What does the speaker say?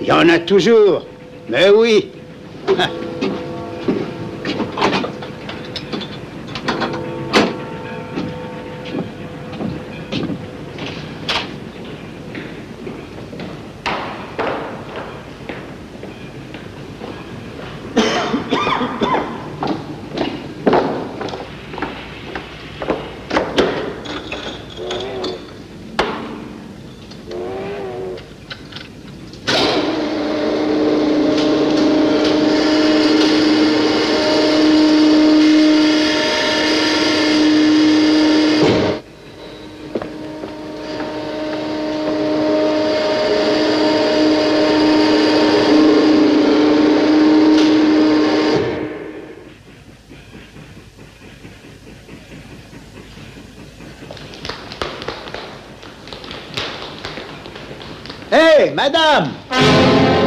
Il y en a toujours. Mais oui. Madame!